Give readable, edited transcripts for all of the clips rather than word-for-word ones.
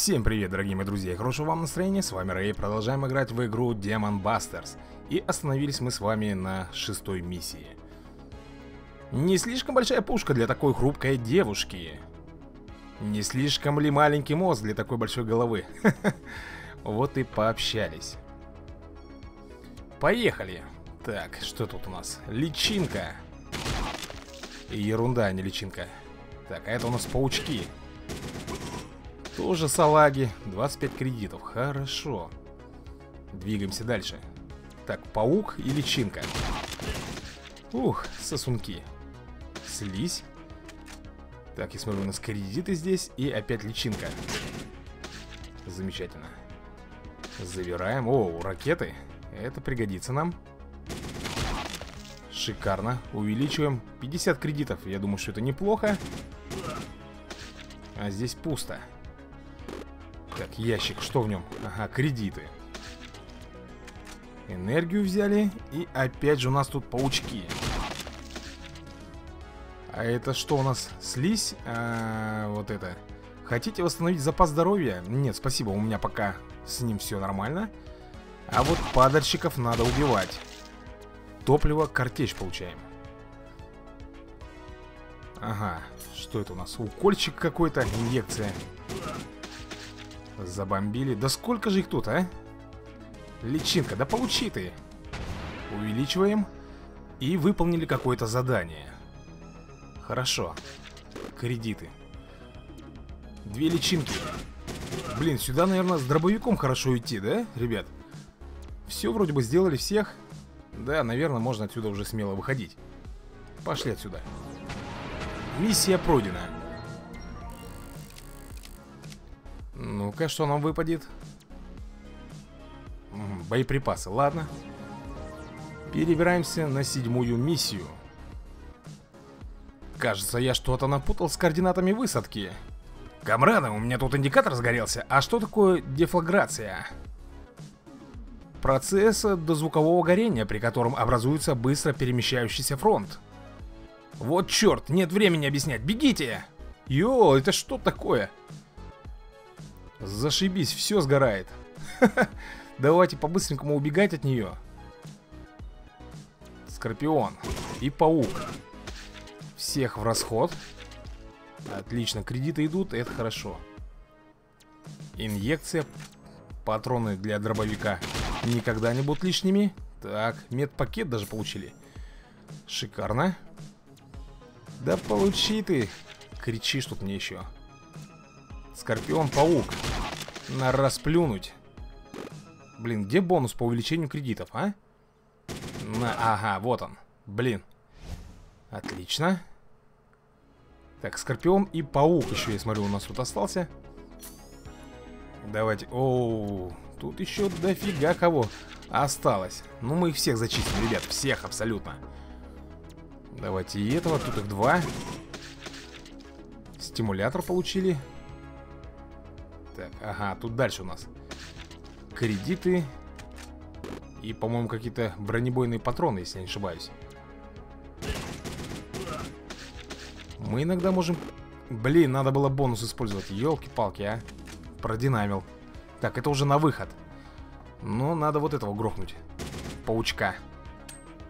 Всем привет, дорогие мои друзья, хорошего вам настроения, с вами Рэй, продолжаем играть в игру Demon Busters. И остановились мы с вами на шестой миссии. Не слишком большая пушка для такой хрупкой девушки? Не слишком ли маленький мозг для такой большой головы? Вот и пообщались. Поехали. Так, что тут у нас? Личинка. Ерунда, не личинка. Так, а это у нас паучки. Тоже салаги. 25 кредитов. Хорошо. Двигаемся дальше. Так, паук и личинка. Ух, сосунки. Слизь. Так, я смотрю, у нас кредиты здесь. И опять личинка. Замечательно. Забираем. О, ракеты. Это пригодится нам. Шикарно. Увеличиваем. 50 кредитов. Я думаю, что это неплохо. А здесь пусто. Так, ящик. Что в нем? Ага, кредиты. Энергию взяли. И опять же у нас тут паучки. А это что у нас? Слизь? Вот это. Хотите восстановить запас здоровья? Нет, спасибо. У меня пока с ним все нормально. А вот падальщиков надо убивать. Топливо, картечь получаем. Ага. Что это у нас? Укольчик какой-то. Инъекция. Забомбили. Да сколько же их тут, а? Личинка, да получи ты. Увеличиваем. И выполнили какое-то задание. Хорошо. Кредиты. Две личинки. Блин, сюда, наверное, с дробовиком хорошо идти, да, ребят? Все вроде бы сделали всех. Да, наверное, можно отсюда уже смело выходить. Пошли отсюда. Миссия пройдена. Ну-ка, что нам выпадет? Боеприпасы, ладно. Перебираемся на седьмую миссию. Кажется, я что-то напутал с координатами высадки. Камрады, у меня тут индикатор сгорелся. А что такое дефлаграция? Процесс дозвукового горения, при котором образуется быстро перемещающийся фронт. Вот черт, нет времени объяснять, бегите! Йо, это что такое? Зашибись, все сгорает. Давайте по-быстренькому убегать от нее. Скорпион и паук. Всех в расход. Отлично, кредиты идут, это хорошо. Инъекция. Патроны для дробовика никогда не будут лишними. Так, медпакет даже получили. Шикарно. Да получи ты. Кричишь тут мне еще. Скорпион-паук. На расплюнуть. Блин, где бонус по увеличению кредитов, а? На, ага, вот он. Блин. Отлично. Так, скорпион и паук еще, я смотрю, у нас тут остался. Давайте. Оу, тут еще дофига кого осталось. Ну, мы их всех зачистим, ребят. Всех абсолютно. Давайте и этого. Тут их два. Стимулятор получили. Так, ага, тут дальше у нас кредиты и, по-моему, какие-то бронебойные патроны, если я не ошибаюсь. Мы иногда можем... Блин, надо было бонус использовать. Ёлки-палки, а. Продинамил. Так, это уже на выход. Но надо вот этого грохнуть. Паучка.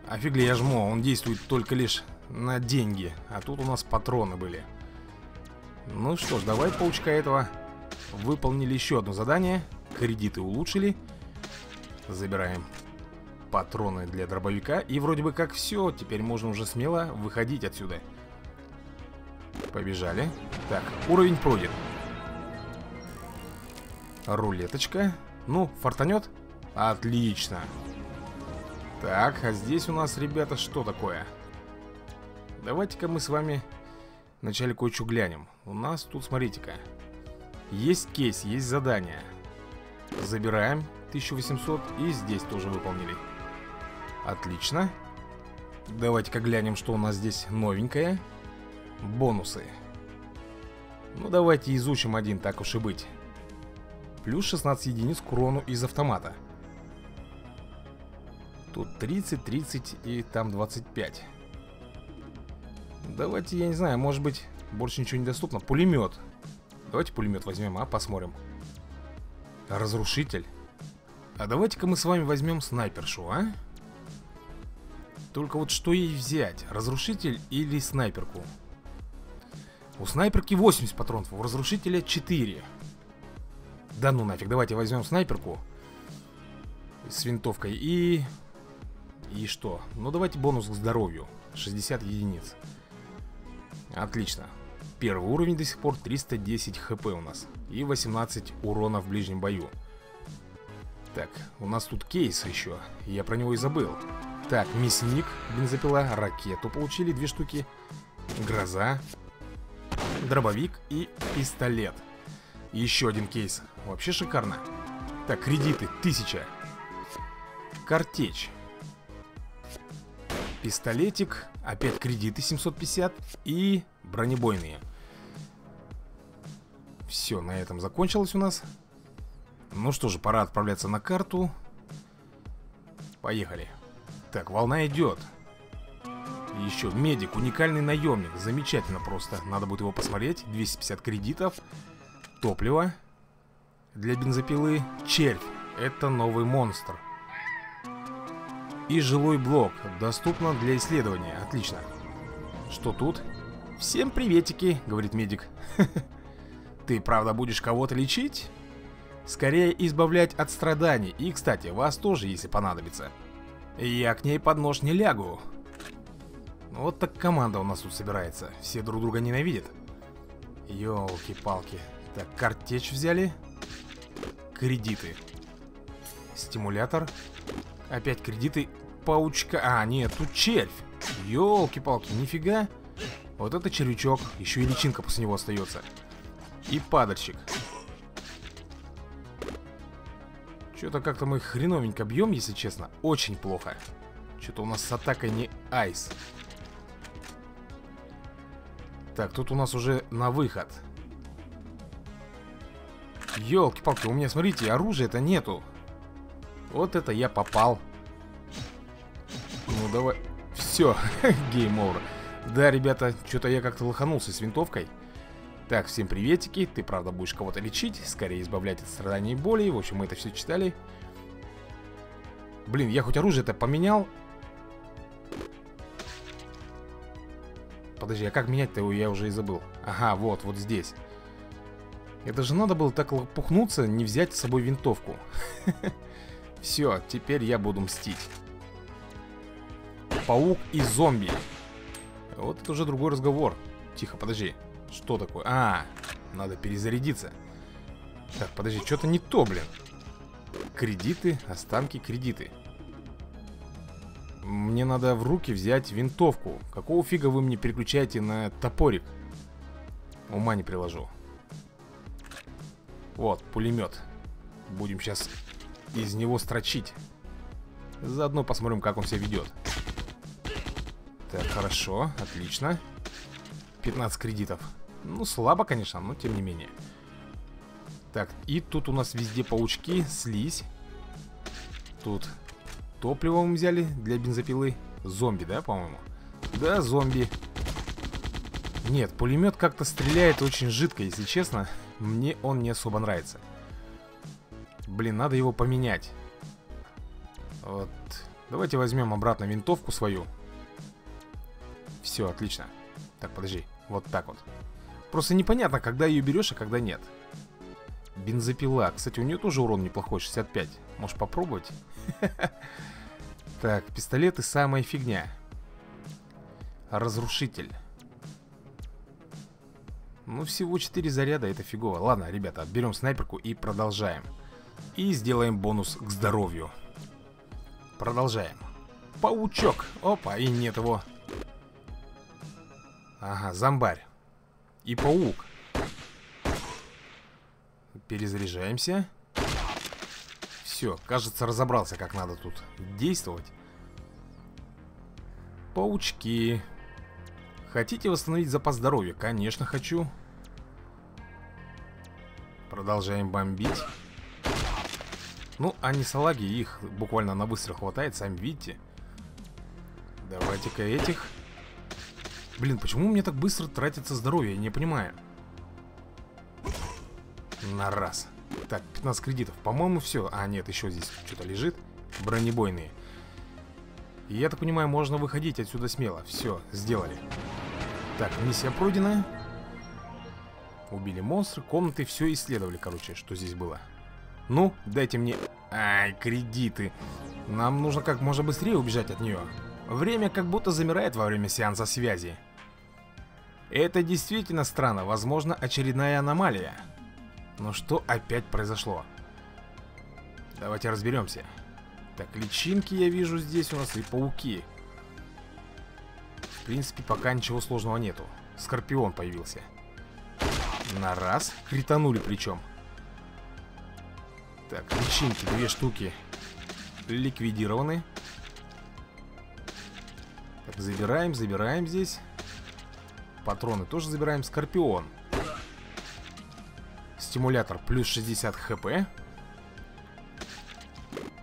Офигли, я жму. Он действует только лишь на деньги. А тут у нас патроны были. Ну что ж, давай паучка этого. Выполнили еще одно задание. Кредиты улучшили. Забираем патроны для дробовика. И вроде бы как все. Теперь можно уже смело выходить отсюда. Побежали. Так, уровень пройден. Рулеточка. Ну, фартанет. Отлично. Так, а здесь у нас, ребята, что такое? Давайте-ка мы с вами вначале кое-что глянем. У нас тут, смотрите-ка, есть кейс, есть задание. Забираем 1800 и здесь тоже выполнили. Отлично. Давайте-ка глянем, что у нас здесь новенькое. Бонусы. Ну давайте изучим один, так уж и быть. Плюс 16 единиц к урону из автомата. Тут 30, 30 и там 25. Давайте, я не знаю, может быть, больше ничего не доступно. Пулемет. Давайте пулемет возьмем, посмотрим. Разрушитель. А давайте-ка мы с вами возьмем снайпершу, Только вот что ей взять? Разрушитель или снайперку? У снайперки 80 патронов, у разрушителя 4. Да ну нафиг, давайте возьмем снайперку с винтовкой и... И что? Ну давайте бонус к здоровью. 60 единиц. Отлично. Первый уровень до сих пор, 310 хп у нас. И 18 урона в ближнем бою. Так, у нас тут кейс еще. Я про него и забыл. Так, мясник, бензопила, ракету получили, 2 штуки. Гроза. Дробовик и пистолет. Еще один кейс. Вообще шикарно. Так, кредиты, 1000. Картечь. Пистолетик, опять кредиты 750 и бронебойные. Все, на этом закончилось у нас. Ну что же, пора отправляться на карту. Поехали. Так, волна идет. И еще медик, уникальный наемник. Замечательно просто, надо будет его посмотреть. 250 кредитов. Топливо для бензопилы. Червь, это новый монстр. И жилой блок. Доступно для исследования. Отлично. Что тут? Всем приветики, говорит медик. Ты правда будешь кого-то лечить? Скорее избавлять от страданий. И, кстати, вас тоже, если понадобится. Я к ней под нож не лягу. Вот так команда у нас тут собирается. Все друг друга ненавидят. Ёлки-палки. Так, картечь взяли. Кредиты. Стимулятор. Опять кредиты. Паучка. Нет, тут червь. Ёлки-палки, нифига. Вот это червячок. Еще и личинка после него остается. И падальщик. Что-то как-то мы хреновенько бьем, если честно. Очень плохо. Что-то у нас с атакой не айс. Так, тут у нас уже на выход. Ёлки-палки, у меня, смотрите, оружия-то нету. Вот это я попал. Ну давай. Все, гейм-овер. Да, ребята, что-то я как-то лоханулся с винтовкой. Так, всем приветики. Ты правда будешь кого-то лечить. Скорее избавлять от страданий и боли. В общем, мы это все читали. Блин, я хоть оружие-то поменял. Подожди, а как менять-то его, я уже и забыл. Ага, вот здесь. Это же надо было так лопухнуться, не взять с собой винтовку. Все, теперь я буду мстить. Паук и зомби. Вот это уже другой разговор. Тихо, подожди. Что такое? Надо перезарядиться. Так, подожди, что-то не то, блин. Кредиты, останки, кредиты. Мне надо в руки взять винтовку. Какого фига вы мне переключаете на топорик? Ума не приложу. Вот, пулемет. Будем сейчас из него строчить. Заодно посмотрим, как он себя ведет. Так, хорошо, отлично. 15 кредитов. Ну, слабо, конечно, но тем не менее. Так, и тут у нас везде паучки, слизь. Тут топливо мы взяли для бензопилы. Зомби, да, по-моему? Да, зомби. Нет, пулемет как-то стреляет очень жидко, если честно. Мне он не особо нравится. Блин, надо его поменять. Вот. Давайте возьмем обратно винтовку свою. Все, отлично. Так, подожди. Вот так вот. Просто непонятно, когда ее берешь, а когда нет. Бензопила. Кстати, у нее тоже урон неплохой, 65. Можешь попробовать? Так, пистолет и самая фигня. Разрушитель. Ну, всего 4 заряда, это фигово. Ладно, ребята, берем снайперку и продолжаем. И сделаем бонус к здоровью. Продолжаем. Паучок. Опа, и нет его. Ага, зомбарь. И паук. Перезаряжаемся. Все, кажется, разобрался, как надо тут действовать. Паучки. Хотите восстановить запас здоровья? Конечно, хочу. Продолжаем бомбить. Ну, они салаги, их буквально на выстрел хватает, сами видите. Давайте-ка этих. Блин, почему у меня так быстро тратится здоровье, я не понимаю. на раз. Так, 15 кредитов. По-моему, все. А, нет, еще здесь что-то лежит. Бронебойные. Я так понимаю, можно выходить отсюда смело. Все, сделали. Так, миссия пройдена. Убили монстра, комнаты, все исследовали, короче, что здесь было. Ну, дайте мне... Ай, кредиты. Нам нужно как можно быстрее убежать от нее. Время как будто замирает во время сеанса связи. Это действительно странно. Возможно, очередная аномалия. Но что опять произошло? Давайте разберемся. Так, личинки я вижу здесь у нас и пауки. В принципе, пока ничего сложного нету. Скорпион появился. На раз. Кританули причем. Так, личинки, 2 штуки. Ликвидированы. Так, забираем, забираем здесь. Патроны тоже забираем. Скорпион. Стимулятор плюс 60 хп.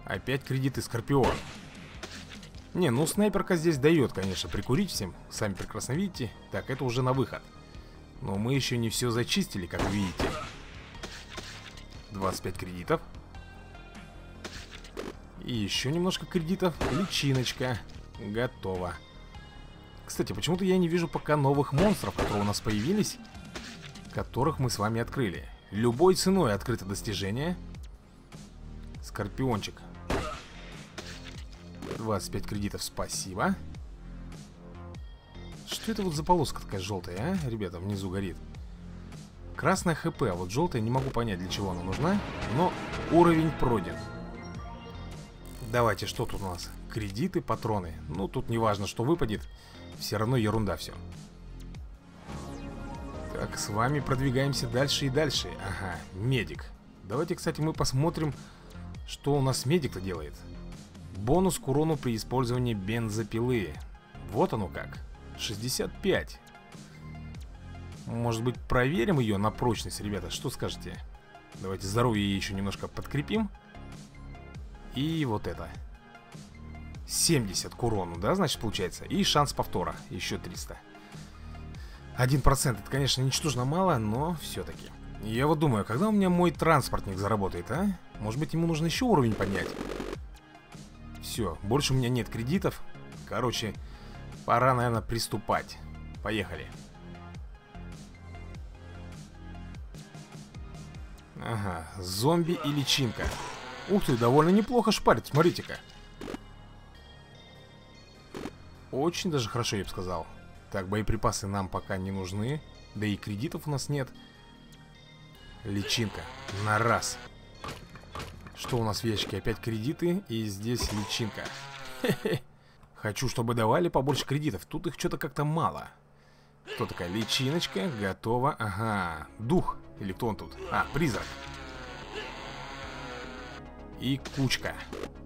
Опять кредиты, Скорпион. Не, ну снайперка здесь дает, конечно, прикурить всем. Сами прекрасно видите. Так, это уже на выход. Но мы еще не все зачистили, как видите. 25 кредитов. И еще немножко кредитов. Личиночка. Готово. Кстати, почему-то я не вижу пока новых монстров, которые у нас появились, которых мы с вами открыли. Любой ценой открыто достижение. Скорпиончик. 25 кредитов, спасибо. Что это вот за полоска такая желтая, а? Ребята, внизу горит. Красная хп, а вот желтая, не могу понять, для чего она нужна. Но уровень пройден. Давайте, что тут у нас? Кредиты, патроны. Ну, тут не важно, что выпадет. Все равно ерунда все. Так, с вами продвигаемся дальше и дальше. Ага, медик. Давайте, кстати, мы посмотрим, что у нас медик-то делает. Бонус к урону при использовании бензопилы. Вот оно как. 65. Может быть, проверим ее на прочность, ребята? Что скажете? Давайте здоровье еще немножко подкрепим. И вот это. 70 к урону, да, значит, получается. И шанс повтора, еще 300. 1%, это, конечно, ничтожно мало, но все-таки. Я вот думаю, когда у меня мой транспортник заработает, а? Может быть, ему нужно еще уровень поднять? Все, больше у меня нет кредитов. Короче, пора, наверное, приступать. Поехали. Ага, зомби и личинка. Ух ты, довольно неплохо шпарит, смотрите-ка. Очень даже хорошо, я бы сказал. Так, боеприпасы нам пока не нужны. Да и кредитов у нас нет. Личинка. На раз. Что у нас в ящике? Опять кредиты. И здесь личинка. Хе-хе. Хочу, чтобы давали побольше кредитов. Тут их что-то как-то мало. Кто такая? Личиночка. Готово. Ага. Дух. Или кто он тут? А, призрак. И кучка.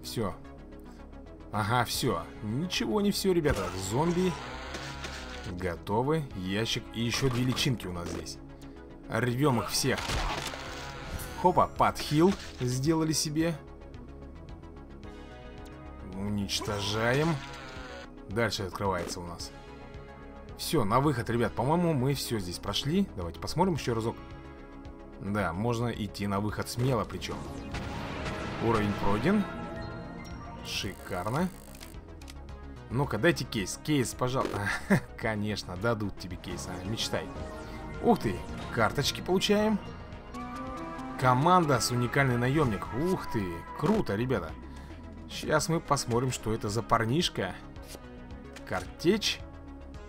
Все. Ага, все. Ничего не все, ребята. Зомби. Готовы. Ящик. И еще 2 личинки у нас здесь. Рвем их всех. Хопа, подхил сделали себе. Уничтожаем. Дальше открывается у нас. Все, на выход, ребят. По-моему, мы все здесь прошли. Давайте посмотрим еще разок. Да, можно идти на выход смело причем. Уровень пройден. Шикарно. Ну-ка, дайте кейс. Кейс, пожалуйста. Конечно, дадут тебе кейс. Мечтай. Ух ты, карточки получаем. Команда с уникальный наемник. Ух ты, круто, ребята. Сейчас мы посмотрим, что это за парнишка. Картечь.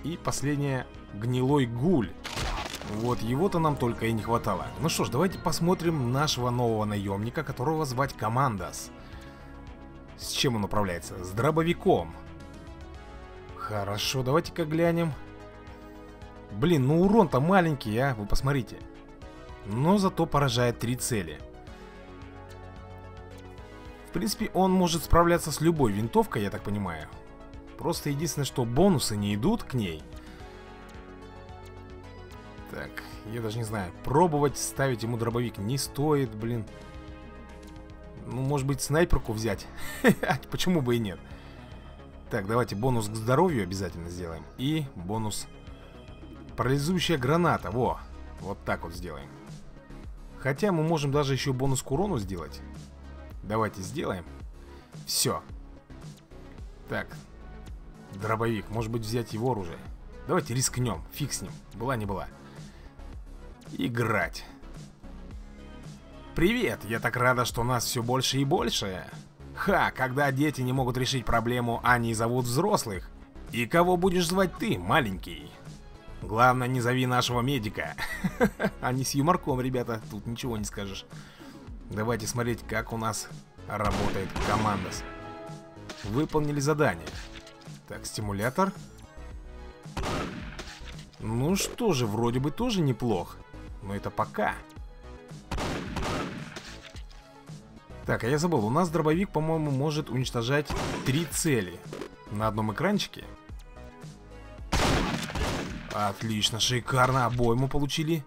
И последняя — гнилой гуль. Вот его-то нам только и не хватало. Ну что ж, давайте посмотрим нашего нового наемника, которого звать Командос. С чем он управляется? С дробовиком. Хорошо, давайте-ка глянем. Блин, ну урон-то маленький, а, вы посмотрите. Но зато поражает 3 цели. В принципе, он может справляться с любой винтовкой, я так понимаю. Просто единственное, что бонусы не идут к ней. Так, я даже не знаю, пробовать ставить ему дробовик не стоит, блин. Ну, может быть, снайперку взять. Почему бы и нет. Так, давайте бонус к здоровью обязательно сделаем. И бонус парализующая граната. Во, вот так вот сделаем. Хотя мы можем даже еще бонус к урону сделать. Давайте сделаем. Все. Так. Дробовик. Может быть, взять его оружие. Давайте рискнем. Фиг с ним. Была не была. Играть. Привет! Я так рада, что нас все больше и больше. Ха, когда дети не могут решить проблему, они зовут взрослых. И кого будешь звать ты, маленький? Главное, не зови нашего медика. Они с юморком, ребята, тут ничего не скажешь. Давайте смотреть, как у нас работает команда. Выполнили задание. Так, стимулятор. Ну что же, вроде бы тоже неплохо. Но это пока. Так, а я забыл, у нас дробовик, по-моему, может уничтожать 3 цели на одном экранчике. Отлично, шикарно, обойму получили.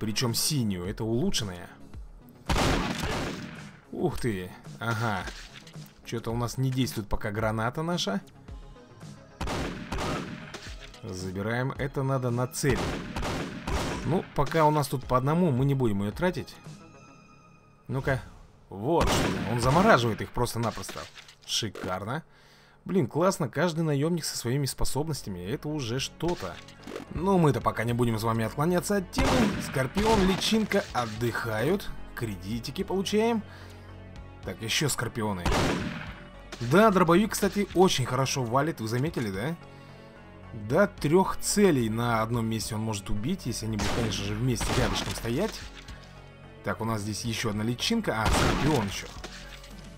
Причем синюю, это улучшенная. Ух ты, ага. Что-то у нас не действует пока граната наша. Забираем, это надо на цель. Ну, пока у нас тут по одному, мы не будем ее тратить. Ну-ка, вот, он замораживает их просто-напросто. Шикарно. Блин, классно, каждый наемник со своими способностями, это уже что-то. Но мы-то пока не будем с вами отклоняться от темы. Скорпион, личинка отдыхают, кредитики получаем. Так, еще скорпионы. Да, дробовик, кстати, очень хорошо валит, вы заметили, да? До 3 целей на одном месте он может убить, если они будут, конечно же, вместе рядышком стоять. Так, у нас здесь еще одна личинка, скорпион еще.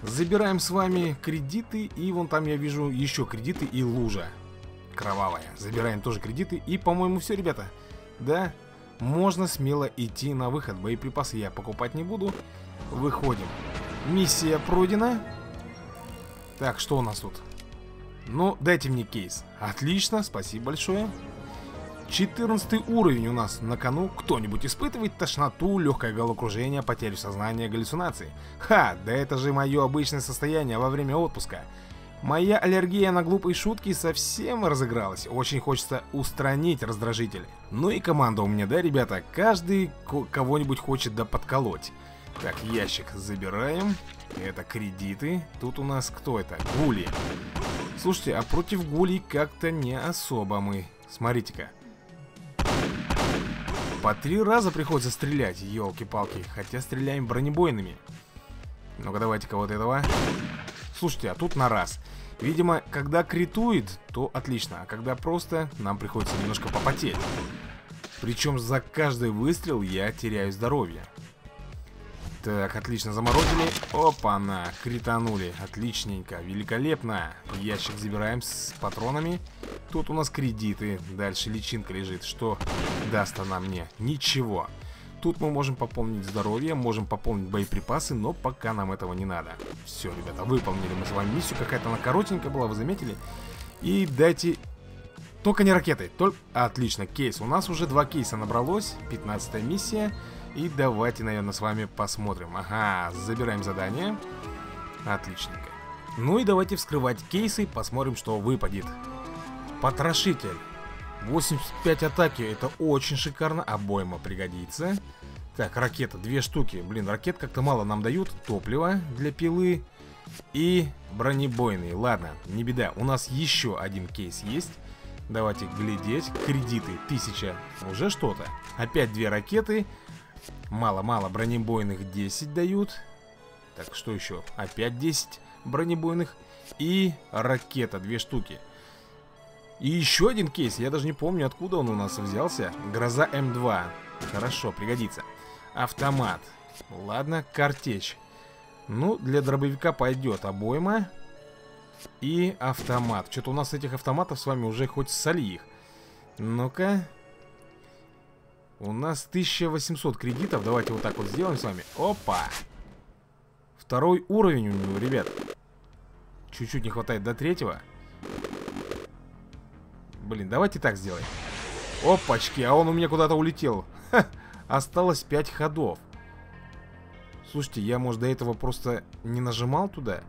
Забираем с вами кредиты, и вон там я вижу еще кредиты и лужа кровавая. Забираем тоже кредиты, и, по-моему, все, ребята. Да, можно смело идти на выход. Боеприпасы я покупать не буду. Выходим. Миссия пройдена. Так, что у нас тут? Ну, дайте мне кейс. Отлично, спасибо большое. 14 уровень у нас на кону. Кто-нибудь испытывает тошноту, легкое головокружение, потерю сознания, галлюцинации? Ха, да это же мое обычное состояние во время отпуска. Моя аллергия на глупые шутки совсем разыгралась. Очень хочется устранить раздражитель. Ну и команда у меня, да, ребята? Каждый кого-нибудь хочет да подколоть. Так, ящик забираем. Это кредиты. Тут у нас кто это? Гули. Слушайте, а против гулей как-то не особо мы. Смотрите-ка. По 3 раза приходится стрелять, елки-палки. Хотя стреляем бронебойными. Ну-ка, давайте-ка вот этого. Слушайте, а тут на раз. Видимо, когда критует, то отлично. А когда просто, нам приходится немножко попотеть. Причем за каждый выстрел я теряю здоровье. Так, отлично, заморозили. Опа-на, кританули. Отличненько, великолепно. Ящик забираем с патронами. Тут у нас кредиты. Дальше личинка лежит. Что даст она мне? Ничего. Тут мы можем пополнить здоровье, можем пополнить боеприпасы, но пока нам этого не надо. Все, ребята, выполнили мы с вами миссию. Какая-то она коротенькая была, вы заметили? И дайте... Только не ракеты, только... Отлично, кейс. У нас уже 2 кейса набралось. 15-я миссия. И давайте, наверное, с вами посмотрим. Ага, забираем задание. Отличненько. Ну и давайте вскрывать кейсы, посмотрим, что выпадет. Потрошитель. 85 атаки, это очень шикарно. Обойма пригодится. Так, ракета, 2 штуки. Блин, ракет как-то мало нам дают. Топливо для пилы. И бронебойные. Ладно, не беда. У нас еще один кейс есть. Давайте глядеть. Кредиты, 1000. Уже что-то. Опять 2 ракеты. Мало-мало, бронебойных 10 дают. Так, что еще? Опять 10 бронебойных. И ракета, 2 штуки. И еще один кейс, я даже не помню, откуда он у нас взялся. Гроза М2, хорошо, пригодится. Автомат, ладно, картечь. Ну, для дробовика пойдет обойма. И автомат. Что-то у нас этих автоматов с вами уже хоть соли их. Ну-ка. У нас 1800 кредитов. Давайте вот так вот сделаем с вами. Опа! 2-й уровень у него, ребят. Чуть-чуть не хватает до 3-го. Блин, давайте так сделаем. Опачки, а он у меня куда-то улетел. Ха, осталось 5 ходов. Слушайте, я, может, до этого просто не нажимал туда,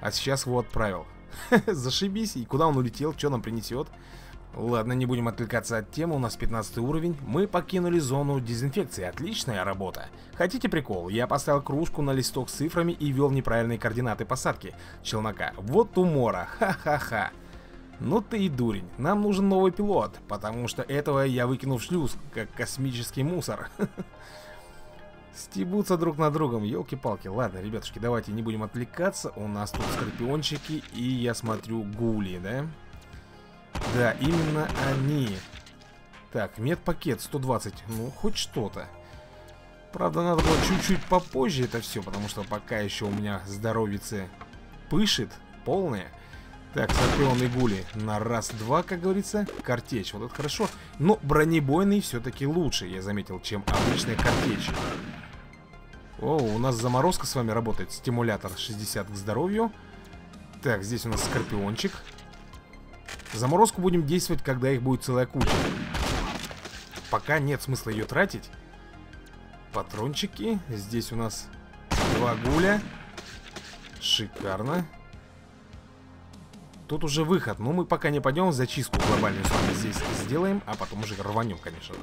а сейчас его отправил. Ха, зашибись. И куда он улетел, что нам принесет? Ладно, не будем отвлекаться от темы, у нас 15 уровень. Мы покинули зону дезинфекции, отличная работа. Хотите прикол? Я поставил кружку на листок с цифрами и ввел неправильные координаты посадки челнока. Вот умора, ха-ха-ха. Ну ты и дурень, нам нужен новый пилот, потому что этого я выкинул в шлюз, как космический мусор. Стебутся друг на другом, елки-палки. Ладно, ребятушки, давайте не будем отвлекаться. У нас тут скорпиончики и, я смотрю, гули, да? Да, именно они. Так, медпакет 120, ну хоть что-то. Правда, надо было чуть-чуть попозже это все, потому что пока еще у меня здоровице пышет, полное. Так, скорпионы гули на раз-два, как говорится. Картечь, вот это хорошо. Но бронебойный все-таки лучше, я заметил, чем обычная картечь. О, у нас заморозка с вами работает. Стимулятор 60 к здоровью. Так, здесь у нас скорпиончик. Заморозку будем действовать, когда их будет целая куча. Пока нет смысла ее тратить. Патрончики. Здесь у нас 2 гуля. Шикарно. Тут уже выход, но мы пока не пойдем. Зачистку глобальную с вами здесь сделаем, а потом уже рванем, конечно.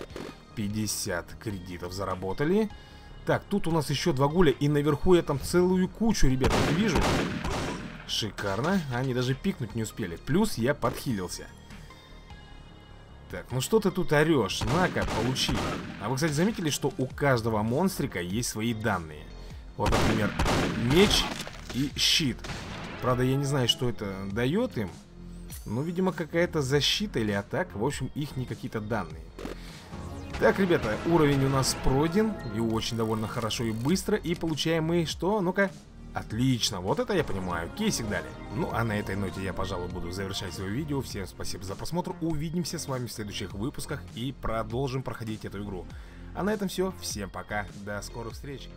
50 кредитов заработали. Так, тут у нас еще 2 гуля, и наверху я там целую кучу, ребята, вижу. Шикарно, они даже пикнуть не успели. Плюс я подхилился. Так, ну что ты тут орешь? На-ка, получи. А вы, кстати, заметили, что у каждого монстрика есть свои данные? Вот, например, меч и щит. Правда, я не знаю, что это дает им. Ну, видимо, какая-то защита или атака. В общем, их не какие-то данные. Так, ребята, уровень у нас пройден. И очень довольно хорошо и быстро. И получаем мы что? Ну-ка. Отлично, вот это я понимаю. Кейсик дали. Ну, а на этой ноте я, пожалуй, буду завершать свое видео. Всем спасибо за просмотр. Увидимся с вами в следующих выпусках и продолжим проходить эту игру. А на этом все. Всем пока. До скорых встреч.